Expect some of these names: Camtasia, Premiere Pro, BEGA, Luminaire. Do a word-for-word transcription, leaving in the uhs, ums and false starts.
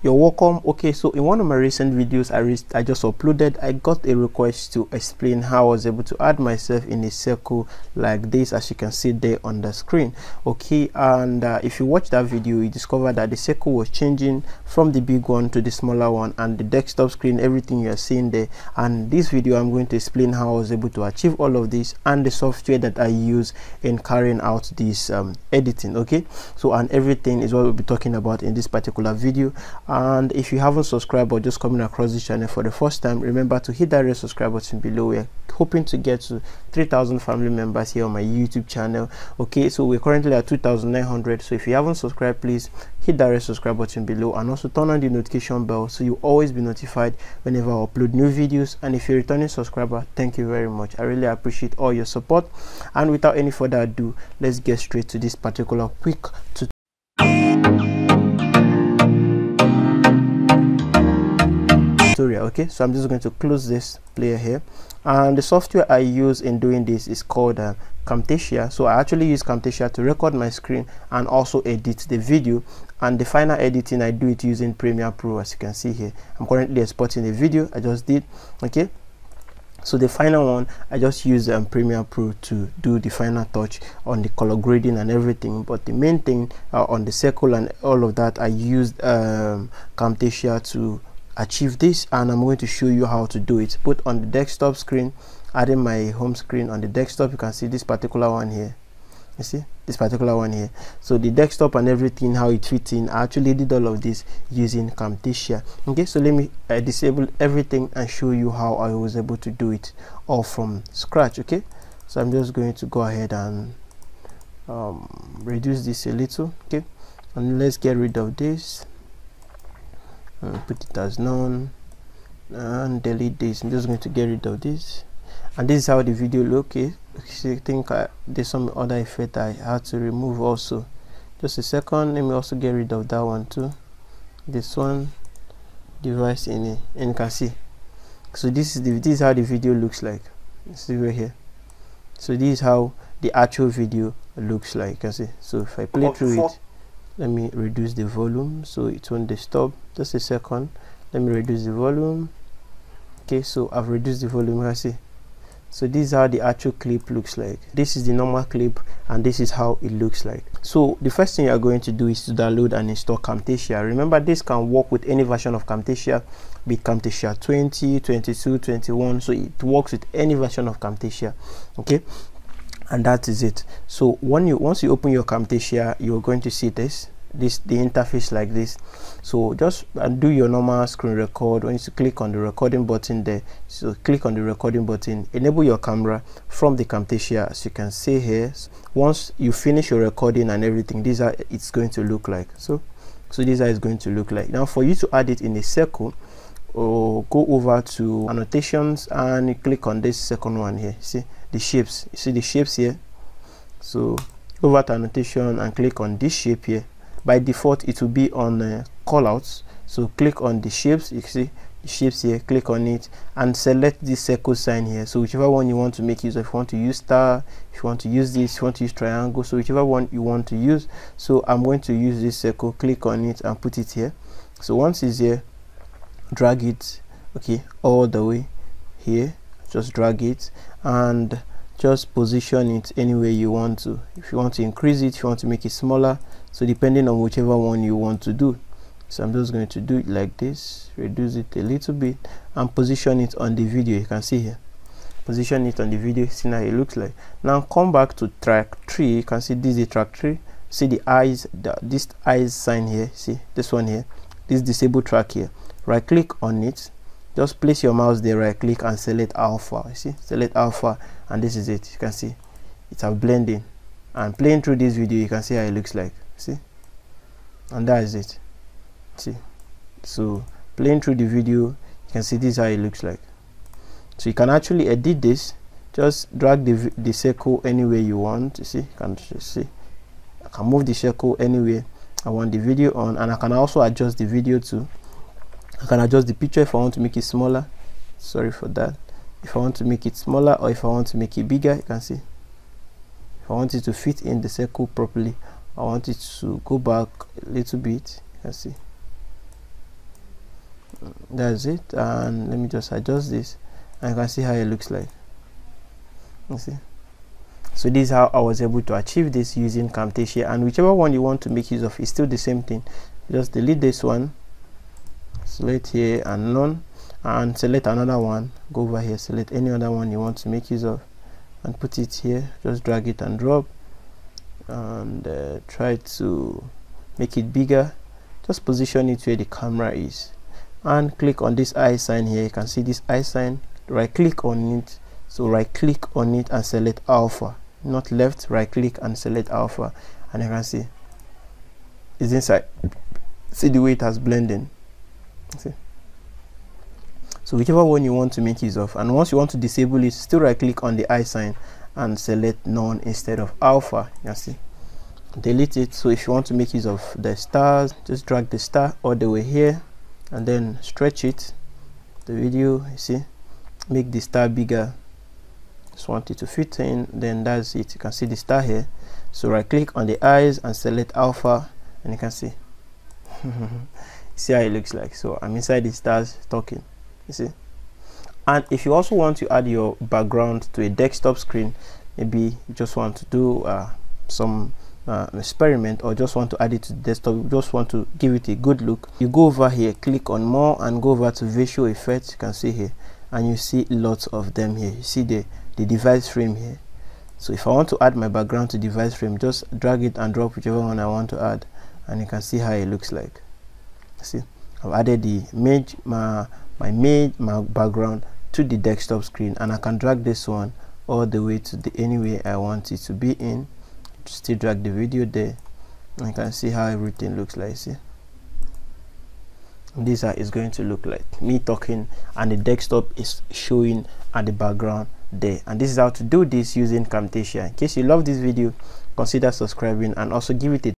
You're welcome. Okay, so in one of my recent videos I, re I just uploaded, I got a request to explain how I was able to add myself in a circle like this, as you can see there on the screen. Okay, and uh, if you watch that video, you discover that the circle was changing from the big one to the smaller one, and the desktop screen, everything you are seeing there. And this video I'm going to explain how I was able to achieve all of this and the software that I use in carrying out this um, editing. Okay, so and everything is what we'll be talking about in this particular video. And if you haven't subscribed or just coming across this channel for the first time, remember to hit that red subscribe button below. We're hoping to get to three thousand family members here on my YouTube channel. Okay, so we're currently at two thousand nine hundred. So if you haven't subscribed, please hit that red subscribe button below and also turn on the notification bell so you always be notified whenever I upload new videos. And if you're a returning subscriber, thank you very much. I really appreciate all your support. And without any further ado, let's get straight to this particular quick tutorial. Okay, so I'm just going to close this player here, and the software I use in doing this is called uh, Camtasia. So I actually use Camtasia to record my screen and also edit the video, and the final editing I do it using Premiere Pro, as you can see here. I'm currently exporting a video I just did. Okay, so the final one I just use um, Premiere Pro to do the final touch on the color grading and everything, but the main thing uh, on the circle and all of that, I used um, Camtasia to achieve this, and I'm going to show you how to do it both on the desktop screen. Adding my home screen on the desktop, you can see this particular one here. You see this particular one here. So the desktop and everything, how it fits in, I actually did all of this using Camtasia. Okay, so let me uh, disable everything and show you how I was able to do it all from scratch. Okay, so I'm just going to go ahead and um, reduce this a little. Okay, and let's get rid of this. Uh, put it as none and delete this. I'm just going to get rid of this, and this is how the video look is. I think I, there's some other effect I had to remove also. Just a second, let me also get rid of that one too. This one, device in it, and you can see. So this is the this is how the video looks like. See right here. So this is how the actual video looks like. You can see. So if I play through it. Let me reduce the volume so it won't disturb. Just a second, let me reduce the volume. Okay, so I've reduced the volume. I see. So this is how the actual clip looks like. This is the normal clip, and this is how it looks like. So the first thing you're going to do is to download and install Camtasia. Remember, this can work with any version of Camtasia, be it Camtasia twenty, twenty-two, twenty-one. So it works with any version of Camtasia. Okay, and that is it. So when you once you open your Camtasia, you're going to see this this the interface like this. So just and do your normal screen record. Once you click on the recording button there, so click on the recording button, enable your camera from the Camtasia, as you can see here. Once you finish your recording and everything, these are it's going to look like. So so these are it's going to look like. Now for you to add it in a circle, or go over to annotations and you click on this second one here. See the shapes, you see the shapes here. So over to annotation and click on this shape here. By default it will be on uh, callouts, so click on the shapes. You see the shapes here, click on it and select this circle sign here. So whichever one you want to make use of, if you want to use star, if you want to use this, if you want to use triangle, so whichever one you want to use. So I'm going to use this circle, click on it and put it here. So once it's here, drag it, okay, all the way here. Just drag it and just position it any way you want to. If you want to increase it, if you want to make it smaller, so depending on whichever one you want to do. So I'm just going to do it like this, reduce it a little bit and position it on the video. You can see here, position it on the video. See how it looks like. Now come back to track three. You can see this is track three. See the eyes, the, this eyes sign here. See this one here, this disabled track here. Right click on it, just place your mouse there, right click and select alpha. You see, select alpha, and this is it. You can see it's a blending, and playing through this video you can see how it looks like. See, and that is it. See, so playing through the video you can see this is how it looks like. So you can actually edit this, just drag the, the circle anywhere you want. You see, you can see I can move the circle anywhere I want the video on, and I can also adjust the video too. I can adjust the picture if I want to make it smaller. Sorry for that. If I want to make it smaller, or if I want to make it bigger, you can see. If I want it to fit in the circle properly, I want it to go back a little bit. You can see. that's it. And let me just adjust this, and you can see how it looks like. You see, so this is how I was able to achieve this using Camtasia. And whichever one you want to make use of is still the same thing. Just delete this one, select here and none, and select another one. Go over here, select any other one you want to make use of and put it here. Just drag it and drop, and uh, try to make it bigger. Just position it where the camera is and click on this eye sign here. You can see this eye sign, right click on it. So right click on it and select alpha, not left, right click and select alpha, and you can see it's inside. See the way it has blending. See? So whichever one you want to make use of, and once you want to disable it, still right click on the eye sign and select none instead of alpha. You can see, delete it. So if you want to make use of the stars, just drag the star all the way here and then stretch it, the video. You see, make the star bigger, just want it to fit in, then that's it. You can see the star here. So right click on the eyes and select alpha, and you can see see how it looks like. So I'm inside the stars talking, you see. And if you also want to add your background to a desktop screen, maybe you just want to do uh, some Uh, experiment, or just want to add it to the desktop, just want to give it a good look, you go over here, click on more and go over to visual effects. You can see here, and you see lots of them here. You see the the device frame here. So if I want to add my background to device frame, just drag it and drop whichever one I want to add, and you can see how it looks like. See, I've added the image, my my image, my background to the desktop screen, and I can drag this one all the way to the anywhere I want it to be in. Still drag the video there, and you can see how everything looks like. See, this is going to look like me talking, and the desktop is showing at the background there. And this is how to do this using Camtasia. In case you love this video, consider subscribing and also give it a